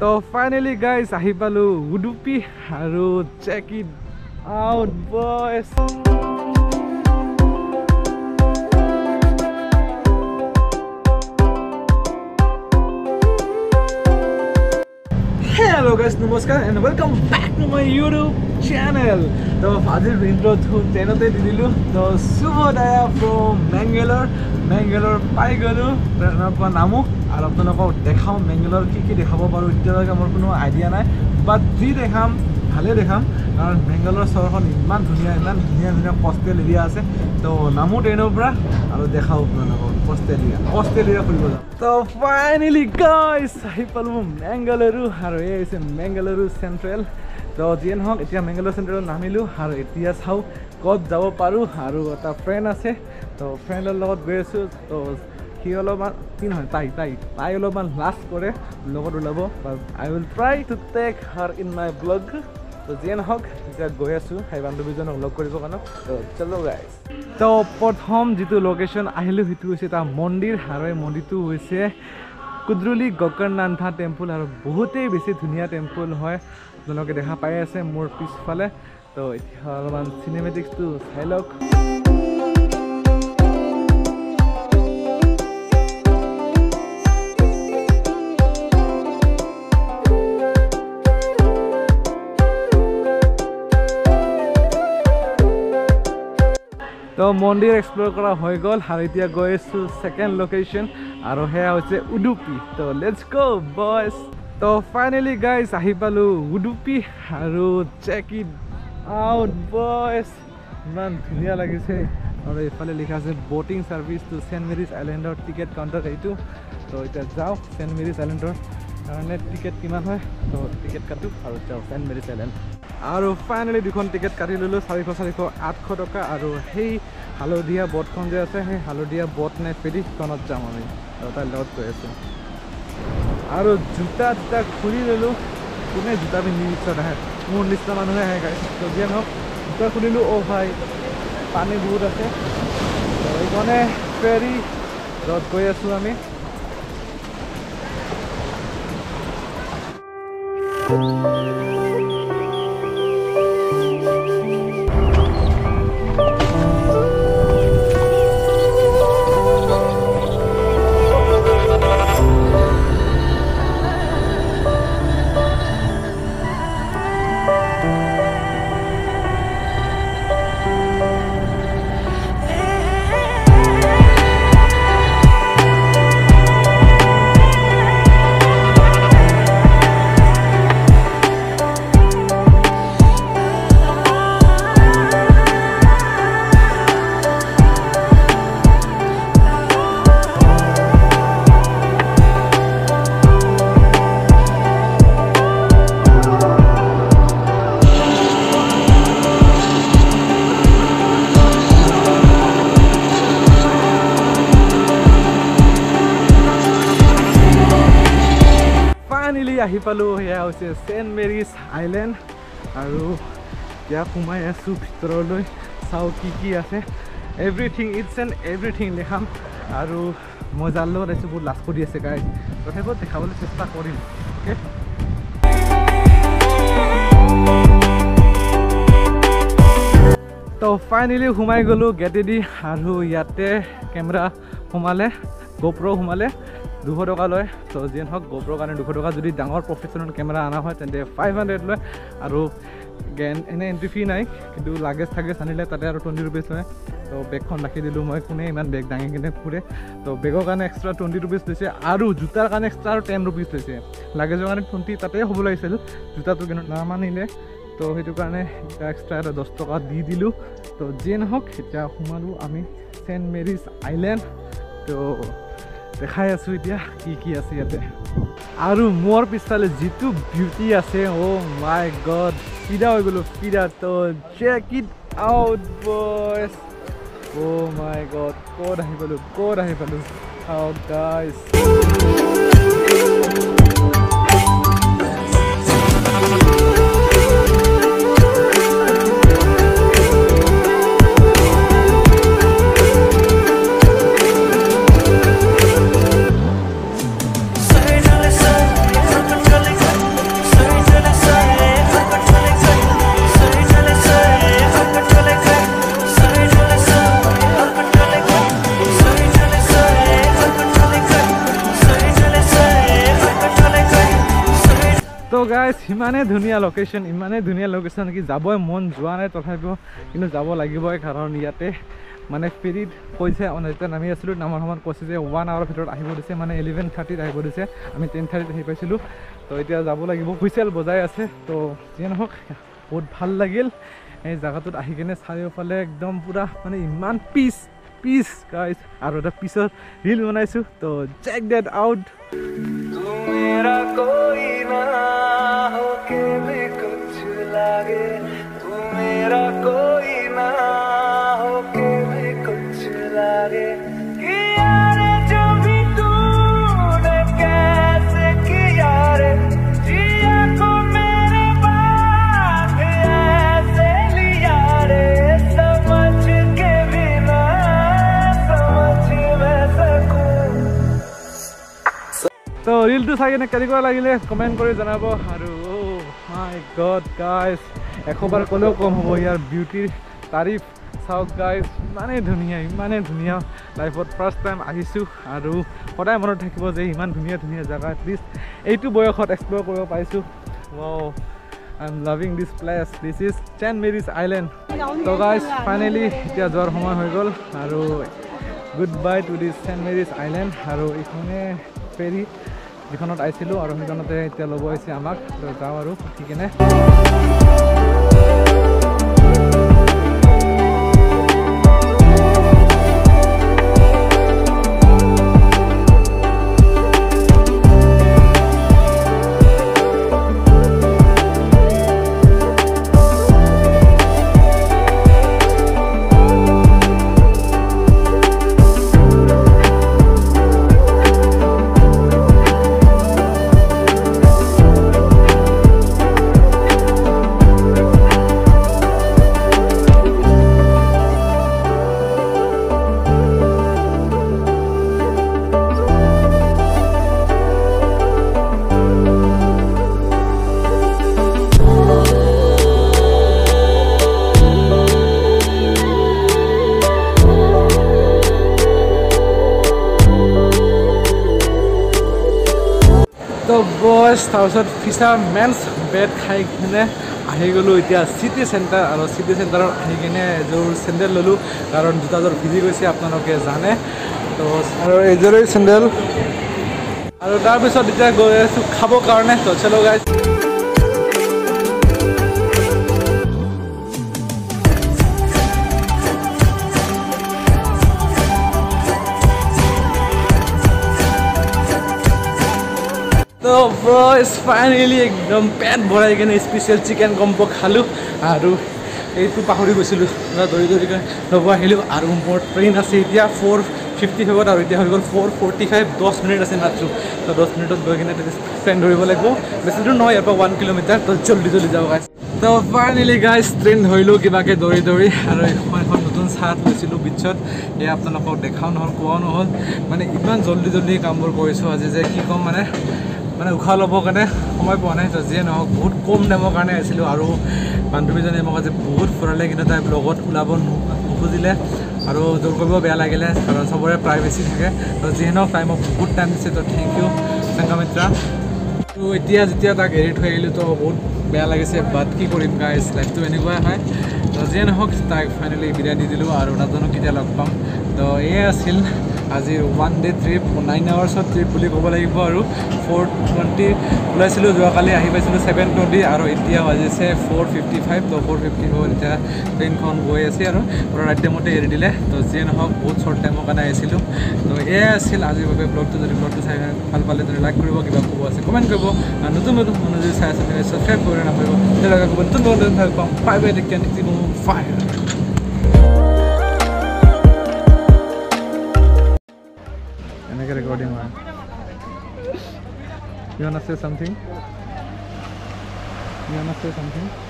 So finally guys, ahi palu Udupi aru, check it out boys. Hello guys, namaskar and welcome back to my YouTube channel. So Fazil intro to channel te didilu. So Subodaya from Mangalore pai galu. Apnar namu ar apnar pao dekham Mangalore ki dekhabo paru itara amar kono idea nai. But ji dekham bhale dekham karon Mangalore shohorkhon iman dhunia hostel area ase. To namu trainer pura aru dekhao apnalok hostel area khulbo jam. So finally guys, ahi palu Mangaluru aru ei ase Mangaluru Central. So, Jen Hong, it's a Mangalore Central Namilu, her ETS how God Davo Paru, Haru, a friend, I say, so friend a lot, versus those Hioloman, Ioloman last Korea, Lobo, but I will try to take her in my blog. So, Jen Hong, it's a Goyasu, I want to be on Lokorizovano, so hello guys. So, Port Home, Jitu location, I live with Usita Mondir, Hare Monditu, we say. Kudruli Gokarnantha temple are both a busy Dunia temple. Hoy, the look at the Hapaya is more peaceful. So it's one cinematics to Silok. So Mondir explore Kora Hoygol, Haritia goes to second location. आरो है उसे उडुपी तो let's go boys तो finally guys आही पालू उडुपी आरो check it out boys मान धुनिया लागिसे और इफाले लिखा से boating service to Saint Mary's island और टिकट काउंटर एतु तो इटा जाओ सेंट मेरीज आइलैंड और कारणे टिकट किमान होय तो टिकट काटु आरो जाओ सेंट मेरीज आइलैंड आरो फाइनली दुखन टिकट काटी ललो 450 टका आरो हेई हालोदिया बोट कोन जे आसे हे हालोदिया बोट ने फेरि कनत जाम आमी ता लट कयसे आरो जुता खुली ललो कोने जुता भी निबिस रहे मोर लिस्ट मान रहे है गाइस तो जेन हो जुता खुली लो ओ भाई पानी बहुत आसे तो इकोने फेरि लट कयसु आमी आही पालो या होसे सेंट मेरीज आइलैंड आरो या कुमाय आसु भितरलै साउ की आसे एवरीथिंग इट्स एंड एवरीथिंग लेखाम आरो मजालो रेसु बहुत लास्ट करि आसे गाइस तथापि देखाबले चेष्टा करिम ओके तो फाइनली हुमाय गलो गेटेडी आरो याते कैमरा हुमाले गोप्रो हुमाले 200 टका लय तो जेन हक गोप्रो कारण 200 टका जदि डांगर प्रोफेशनल कैमरा आना होय तंते 500 लय आरो एने एंट्री फी नाइ किंतु लागेज थागे सानिले ताते आरो 20 रुपैस लय तो बेगखन राखि दिलु मय कोने इमान बेग डांगे किने पुरे तो बेगो कारण एक्स्ट्रा 20 रुपैस लैसे आरो जुतार कारण एक्स्ट्रा 10 रुपैस लैसे लागेज कारण 20 ताते होबो लागिसल जुता तो केन ना मानिले तो हेतु कारणे एक्स्ट्रा 10 टका दि दिलु तो जेन हक हेटा हुमालु आमी सेंट मेरीज आइलैंड तो देखाय आसु इदिया की आसे याते आरो मोर पिसले जितु ब्यूटी आसे ओ माय गॉड पिदा हो गेलो पिदा तो check it out boys oh my god कोड आही बोलो how guys So guys, imane dhuniya location, imane dhuniya location ki jabo mon jua nai tothapibo kintu jabo lagibo karon iyate mane spirit koise onita nami asulu namar haman koise je 1 hour bhitor ahibo dise mane 11:30 ahibo dise ami 10:30 ahi paisilu to etia jabo lagibo official bojai ase to je nok বহুত ভাল লাগিল এই জায়গাটোত আহি কেনে চাৰিওফালে একদম পুরা মানে ইমান পিস পিস গাইস আৰু এটা পিছৰ ৰিল বনাইছো তো চেক দ্যাট আউট তুমি মেরা কই না হো কে ভি কুছ লাগে তুমি মেরা কই না হো কে ভি কুছ লাগে কি আরে जो भी तूने कैसे किया रे जिया को So real to say, kariko lagile comment kori janabo aru oh my god guys ekhobar kolo kom hobo yaar beauty tarif sauk guys mane duniya life for first time ahisu aru hodai monot thakibo je iman duniya duniya jaga at least eitu boyokhot explore koribo paisu wow I'm loving this place this is St. Mary's Island so guys finally eta jor homoy hoi gol aru goodbye to this St. Mary's Island aru ekhane ferry Dikhonot aisilu aru hijonate eta lobo aise amak to jao aru thikene So boys, thousand fishermen's bed khai kine ahi golu etia city center ahi kine jor sandal lolu karon juta jor biji goise apnaloke jane to aru ei jor sandal aru tar bisot etia goisu khabo karone to chalo guys So boys, finally ekdom pet bhorai kene special chicken combo khalu aru eitu pahori goisilu na dori dori kene lobo ahilu aru more train ase etia 4:50 hobo aru etia hol 4:45 10 minute ase matru to 10 minute ot goi kene train dhoribo lagbo basically no yar pa 1 km to jaldi jaldi jao guys so finally guys train hoilo kibake dori dori aru ekhon notun saat loisilu bichot e apnalok dekhao no hol koa no hol mane iman jaldi jaldi kambor koisu aji je ki kom mane মানে উখা লবৰ কাৰণে সময় পোৱা নাই তো যে নহওক বহুত কম দামৰ কাৰণে আছিলোঁ আৰু বান্ধৱীজনে মোক আজি বহুত ফুৰালে কিন্তু তাই ব্লগত ওলাব নোখোজিলে আৰু জোৰ কৰিব বেয়া লাগিলে কাৰণ চবৰে প্ৰাইভেচি থাকে তো যিয়ে নহওক টাইম বহুত টাইম দিছে তো থেংক ইউ সংগমিত্ৰা তো এতিয়া যেতিয়া তাক এৰি থৈ আহিলোঁ তো বহুত বেয়া লাগিছে বাট কি কৰিম গাইজ লাইফটো এনেকুৱাই হয় তো যিয়ে নহওক তাক ফাইনেলি বিদায় দি দিলোঁ আৰু নাজানো কেতিয়া লগ পাম তো এয়াই আছিল আজি 1 day trip 9 hours of trip বুলি ক'ব লাগিব আৰু 4:20 ওলাইছিলোঁ যোৱাকালি আহি পাইছিলোঁ 7:20 আৰু এতিয়া বাজিছে 4:55 তো 4:50 হ'ল এতিয়া ট্ৰেইনখন গৈ আছে আৰু পুৰা ৰাতি টাইমতে এৰি দিলে তো যিয়ে নহওক বহুত শ্বৰ্ট টাইমৰ কাৰণে আহিছিলোঁ তো এয়াই আছিল আজিৰ বাবে ব্লগটো যদি ব্লগটো চাই ভাল পালে যদি লাইক কৰিব কিবা ক'ব আছে কমেণ্ট কৰিব আৰু নতুন নতুন মানুহ যদি চাই আছে ছাবস্ক্ৰাইব কৰিব নাপাহৰিব তেনেকৈ ক'ব নতুন নতুন ভাল পাম five recording man you wanna say something